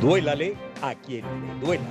Duélale a quien le duela.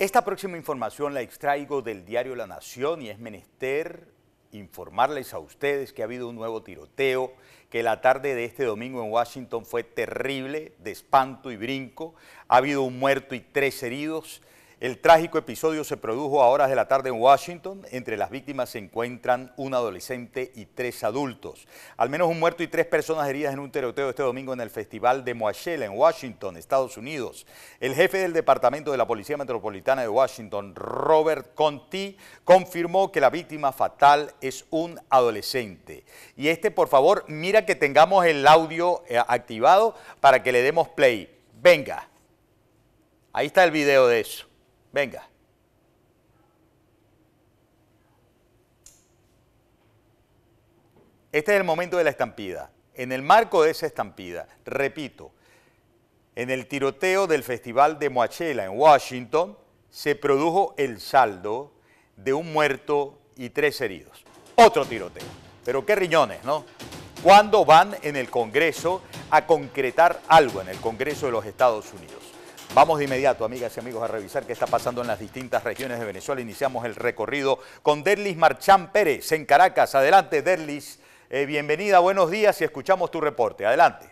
Esta próxima información la extraigo del diario La Nación y es menester informarles a ustedes que ha habido un nuevo tiroteo, que la tarde de este domingo en Washington fue terrible, de espanto y brinco. Ha habido un muerto y 3 heridos. El trágico episodio se produjo a horas de la tarde en Washington. Entre las víctimas se encuentran un adolescente y 3 adultos. Al menos un muerto y 3 personas heridas en un tiroteo este domingo en el Festival de Coachella en Washington, Estados Unidos. El jefe del Departamento de la Policía Metropolitana de Washington, Robert Conti, confirmó que la víctima fatal es un adolescente. Y por favor, mira que tengamos el audio activado para que le demos play. Venga. Ahí está el video de eso. Venga. Este es el momento de la estampida. En el marco de esa estampida, repito, en el tiroteo del Festival de Coachella en Washington, se produjo el saldo de un muerto y 3 heridos. Otro tiroteo. Pero qué riñones, ¿no? ¿Cuándo van en el Congreso a concretar algo en el Congreso de los Estados Unidos? Vamos de inmediato, amigas y amigos, a revisar qué está pasando en las distintas regiones de Venezuela. Iniciamos el recorrido con Derlis Marchán Pérez en Caracas. Adelante, Derlis. Bienvenida, buenos días y escuchamos tu reporte. Adelante.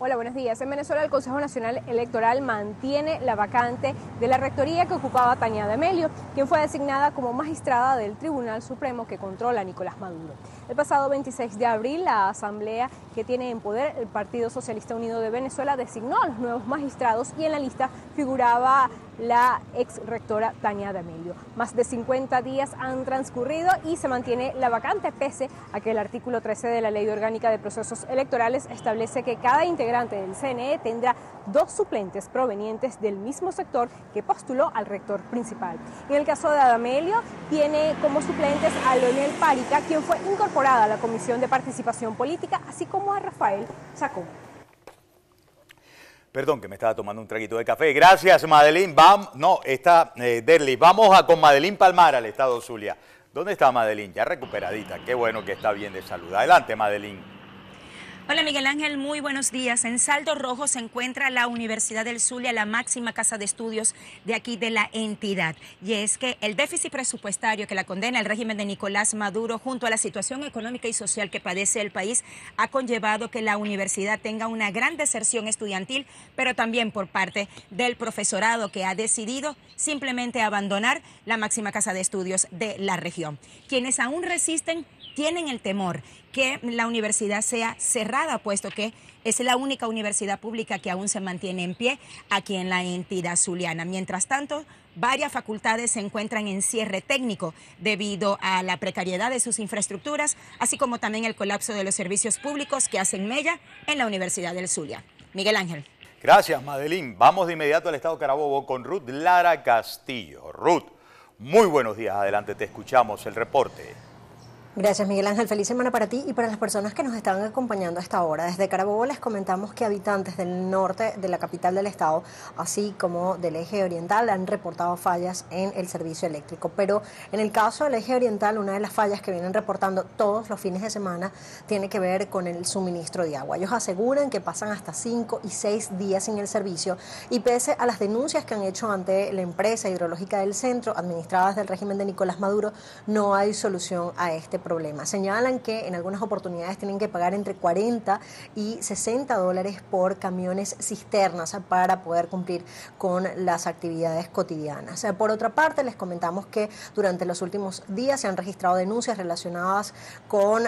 Hola, buenos días. En Venezuela el Consejo Nacional Electoral mantiene la vacante de la rectoría que ocupaba Tania D'Amelio, quien fue designada como magistrada del Tribunal Supremo que controla a Nicolás Maduro. El pasado 26 de abril, la asamblea que tiene en poder el Partido Socialista Unido de Venezuela designó a los nuevos magistrados y en la lista figuraba la ex rectora Tania D'Amelio. Más de 50 días han transcurrido y se mantiene la vacante pese a que el artículo 13 de la Ley Orgánica de Procesos Electorales establece que cada integrante del CNE tendrá 2 suplentes provenientes del mismo sector que postuló al rector principal. En el caso de D'Amelio, tiene como suplentes a Leonel Párica, quien fue incorporada a la Comisión de Participación Política, así como a Rafael Sacón. Perdón, que me estaba tomando un traguito de café. Gracias, Madeline. Derlis. Vamos con Madeline Palmar al estado Zulia. ¿Dónde está Madeline? Ya recuperadita. Qué bueno que está bien de salud. Adelante, Madeline. Hola Miguel Ángel, muy buenos días. En saldo rojo se encuentra la Universidad del Zulia, la máxima casa de estudios de aquí de la entidad. Y es que el déficit presupuestario que la condena el régimen de Nicolás Maduro junto a la situación económica y social que padece el país ha conllevado que la universidad tenga una gran deserción estudiantil, pero también por parte del profesorado que ha decidido simplemente abandonar la máxima casa de estudios de la región. Quienes aún resisten tienen el temor que la universidad sea cerrada, puesto que es la única universidad pública que aún se mantiene en pie aquí en la entidad zuliana. Mientras tanto, varias facultades se encuentran en cierre técnico debido a la precariedad de sus infraestructuras, así como también el colapso de los servicios públicos que hacen mella en la Universidad del Zulia. Miguel Ángel. Gracias, Madeline. Vamos de inmediato al estado Carabobo con Ruth Lara Castillo. Ruth, muy buenos días. Adelante, te escuchamos el reporte. Gracias Miguel Ángel, feliz semana para ti y para las personas que nos están acompañando hasta ahora. Desde Carabobo les comentamos que habitantes del norte de la capital del estado, así como del eje oriental, han reportado fallas en el servicio eléctrico. Pero en el caso del eje oriental, una de las fallas que vienen reportando todos los fines de semana tiene que ver con el suministro de agua. Ellos aseguran que pasan hasta 5 y 6 días sin el servicio y pese a las denuncias que han hecho ante la empresa hidrológica del centro, administradas del régimen de Nicolás Maduro, no hay solución a este problema. Señalan que en algunas oportunidades tienen que pagar entre 40 y 60 dólares por camiones cisternas para poder cumplir con las actividades cotidianas. Por otra parte, les comentamos que durante los últimos días se han registrado denuncias relacionadas con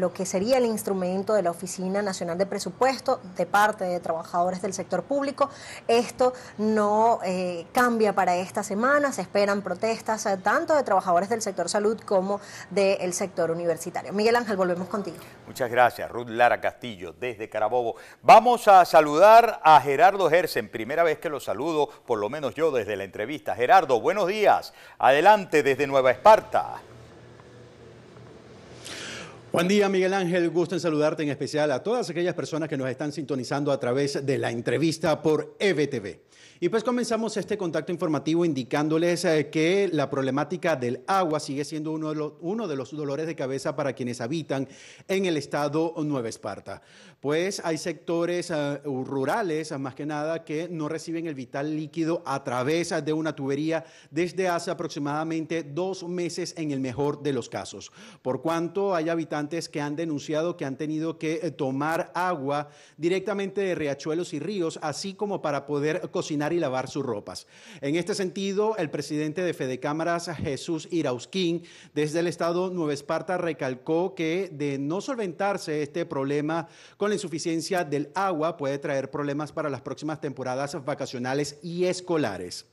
lo que sería el instrumento de la Oficina Nacional de Presupuesto de parte de trabajadores del sector público. Esto no cambia para esta semana. Se esperan protestas tanto de trabajadores del sector salud como del sector universitario. Miguel Ángel, volvemos contigo. Muchas gracias, Ruth Lara Castillo, desde Carabobo. Vamos a saludar a Gerardo Gersen, primera vez que lo saludo, por lo menos yo desde la entrevista. Gerardo, buenos días, adelante desde Nueva Esparta. Buen día, Miguel Ángel, gusto en saludarte, en especial a todas aquellas personas que nos están sintonizando a través de la entrevista por EBTV. Y pues comenzamos este contacto informativo indicándoles que la problemática del agua sigue siendo uno de los dolores de cabeza para quienes habitan en el estado Nueva Esparta. Pues hay sectores rurales, más que nada, que no reciben el vital líquido a través de una tubería desde hace aproximadamente 2 meses en el mejor de los casos. Por cuanto hay habitantes que han denunciado que han tenido que tomar agua directamente de riachuelos y ríos, así como para poder cocinar y lavar sus ropas. En este sentido, el presidente de Fedecámaras, Jesús Irausquín, desde el estado Nueva Esparta recalcó que de no solventarse este problema con la insuficiencia del agua puede traer problemas para las próximas temporadas vacacionales y escolares.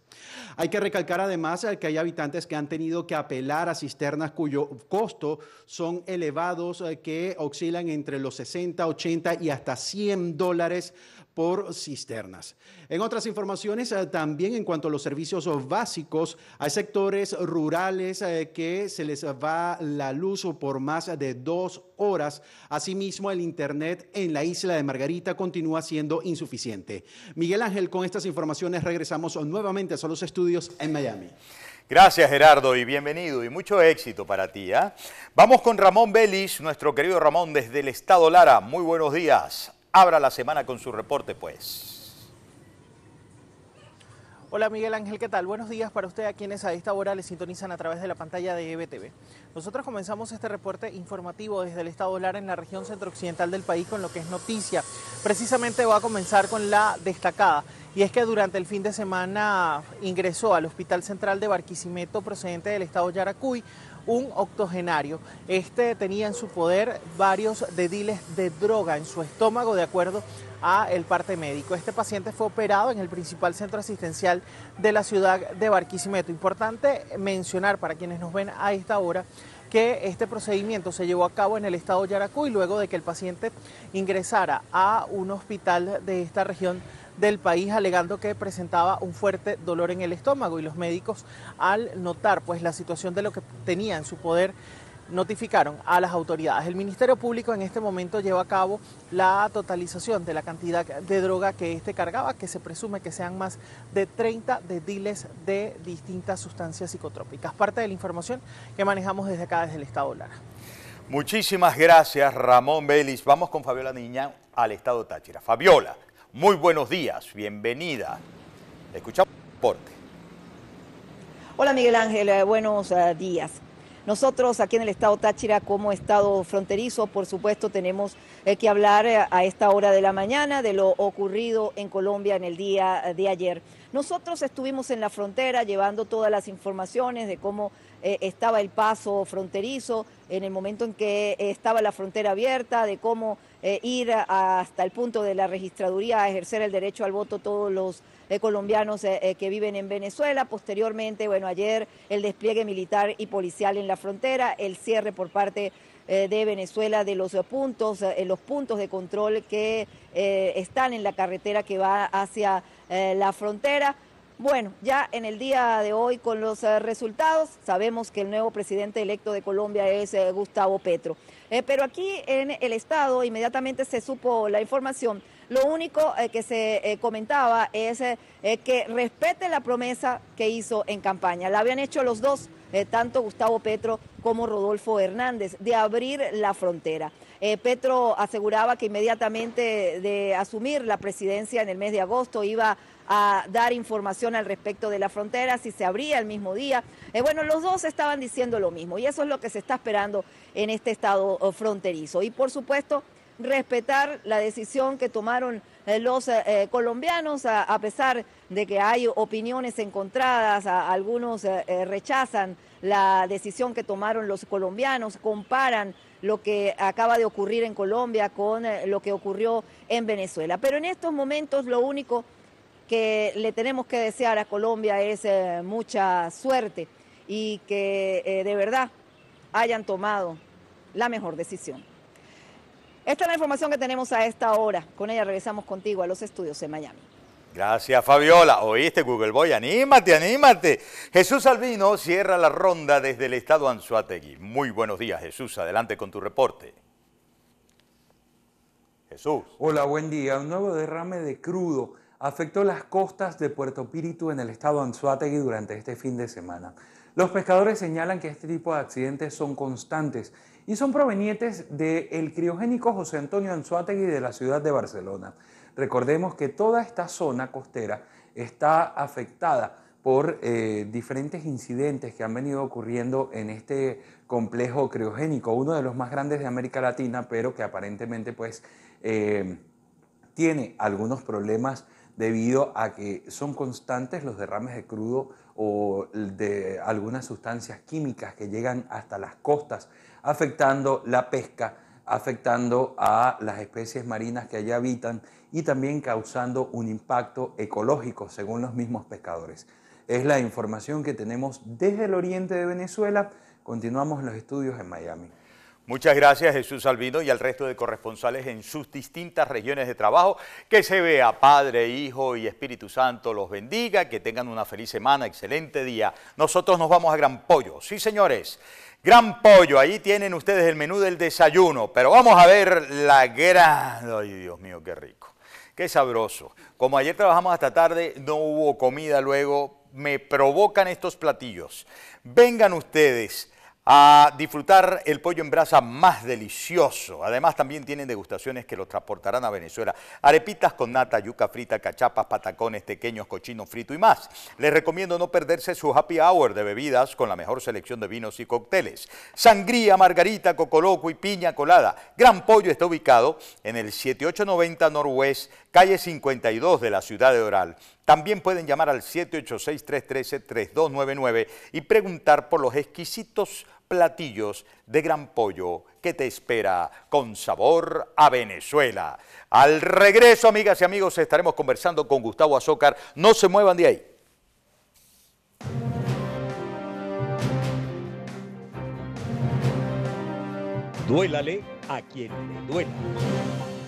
Hay que recalcar además que hay habitantes que han tenido que apelar a cisternas cuyo costo son elevados, que oscilan entre los 60, 80 y hasta $100 por cisternas. En otras informaciones, también en cuanto a los servicios básicos, hay sectores rurales que se les va la luz por más de 2 horas. Asimismo, el internet en la isla de Margarita continúa siendo insuficiente. Miguel Ángel, con estas informaciones regresamos nuevamente a los estudios en Miami. Gracias, Gerardo, y bienvenido, y mucho éxito para ti, ¿eh? Vamos con Ramón Belis, nuestro querido Ramón, desde el estado Lara. Muy buenos días. Abra la semana con su reporte, pues. Hola Miguel Ángel, ¿qué tal? Buenos días para usted a quienes a esta hora le sintonizan a través de la pantalla de EBTV. Nosotros comenzamos este reporte informativo desde el estado Lara en la región centro-occidental del país con lo que es noticia. Precisamente va a comenzar con la destacada, y es que durante el fin de semana ingresó al Hospital Central de Barquisimeto procedente del estado Yaracuy un octogenario. Este tenía en su poder varios dediles de droga en su estómago, de acuerdo a el parte médico. Este paciente fue operado en el principal centro asistencial de la ciudad de Barquisimeto. Importante mencionar para quienes nos ven a esta hora que este procedimiento se llevó a cabo en el estado Yaracuy luego de que el paciente ingresara a un hospital de esta región del país alegando que presentaba un fuerte dolor en el estómago, y los médicos, al notar pues la situación de lo que tenía en su poder, notificaron a las autoridades. El Ministerio Público en este momento lleva a cabo la totalización de la cantidad de droga que este cargaba, que se presume que sean más de 30 dediles de distintas sustancias psicotrópicas. Parte de la información que manejamos desde acá, desde el estado Lara. Muchísimas gracias, Ramón Belis. Vamos con Fabiola Niña al estado Táchira. Fabiola, muy buenos días, bienvenida. Escuchamos el reporte. Hola Miguel Ángel, buenos días. Nosotros aquí en el estado Táchira, como estado fronterizo, por supuesto tenemos que hablar a esta hora de la mañana de lo ocurrido en Colombia en el día de ayer. Nosotros estuvimos en la frontera llevando todas las informaciones de cómo estaba el paso fronterizo en el momento en que estaba la frontera abierta, de cómo ir hasta el punto de la registraduría a ejercer el derecho al voto todos los colombianos que viven en Venezuela. Posteriormente, bueno, ayer el despliegue militar y policial en la frontera, el cierre por parte de Venezuela de los puntos de control que están en la carretera que va hacia la frontera. Bueno, ya en el día de hoy con los resultados sabemos que el nuevo presidente electo de Colombia es Gustavo Petro. Pero aquí en el estado inmediatamente se supo la información. Lo único que se comentaba es que respete la promesa que hizo en campaña. La habían hecho los dos, tanto Gustavo Petro como Rodolfo Hernández, de abrir la frontera. Petro aseguraba que inmediatamente de asumir la presidencia en el mes de agosto iba a dar información al respecto de la frontera, si se abría el mismo día. Bueno, los dos estaban diciendo lo mismo, y eso es lo que se está esperando en este estado fronterizo. Y por supuesto, respetar la decisión que tomaron los colombianos, a pesar de que hay opiniones encontradas, algunos rechazan la decisión que tomaron los colombianos, comparan lo que acaba de ocurrir en Colombia con lo que ocurrió en Venezuela. Pero en estos momentos lo único que le tenemos que desear a Colombia es mucha suerte, y que de verdad hayan tomado la mejor decisión. Esta es la información que tenemos a esta hora. Con ella regresamos contigo a los estudios en Miami. Gracias, Fabiola. Oíste, Google Boy, anímate, anímate. Jesús Albino cierra la ronda desde el estado Anzoátegui. Muy buenos días, Jesús. Adelante con tu reporte. Jesús. Hola, buen día. Un nuevo derrame de crudo afectó las costas de Puerto Píritu en el estado Anzoátegui durante este fin de semana. Los pescadores señalan que este tipo de accidentes son constantes y son provenientes del criogénico José Antonio Anzoátegui de la ciudad de Barcelona. Recordemos que toda esta zona costera está afectada por diferentes incidentes que han venido ocurriendo en este complejo criogénico, uno de los más grandes de América Latina, pero que aparentemente pues tiene algunos problemas debido a que son constantes los derrames de crudo o de algunas sustancias químicas que llegan hasta las costas, afectando la pesca, afectando a las especies marinas que allá habitan y también causando un impacto ecológico, según los mismos pescadores. Es la información que tenemos desde el oriente de Venezuela. Continuamos los estudios en Miami. Muchas gracias, Jesús Albino, y al resto de corresponsales en sus distintas regiones de trabajo. Que se vea, Padre, Hijo y Espíritu Santo los bendiga, que tengan una feliz semana, excelente día. Nosotros nos vamos a Gran Pollo. Sí, señores, Gran Pollo, ahí tienen ustedes el menú del desayuno, pero vamos a ver la gran... Ay, Dios mío, qué rico, qué sabroso. Como ayer trabajamos hasta tarde, no hubo comida luego, me provocan estos platillos. Vengan ustedes a disfrutar el pollo en brasa más delicioso. Además, también tienen degustaciones que los transportarán a Venezuela. Arepitas con nata, yuca frita, cachapas, patacones, tequeños, cochino frito y más. Les recomiendo no perderse su happy hour de bebidas con la mejor selección de vinos y cócteles. Sangría, margarita, cocoloco y piña colada. Gran Pollo está ubicado en el 7890 Norwest, calle 52 de la ciudad de Oral. También pueden llamar al 786-313-3299 y preguntar por los exquisitos platillos de Gran Pollo que te espera con sabor a Venezuela. Al regreso, amigas y amigos, estaremos conversando con Gustavo Azócar. No se muevan de ahí. Duélale a quien le duela.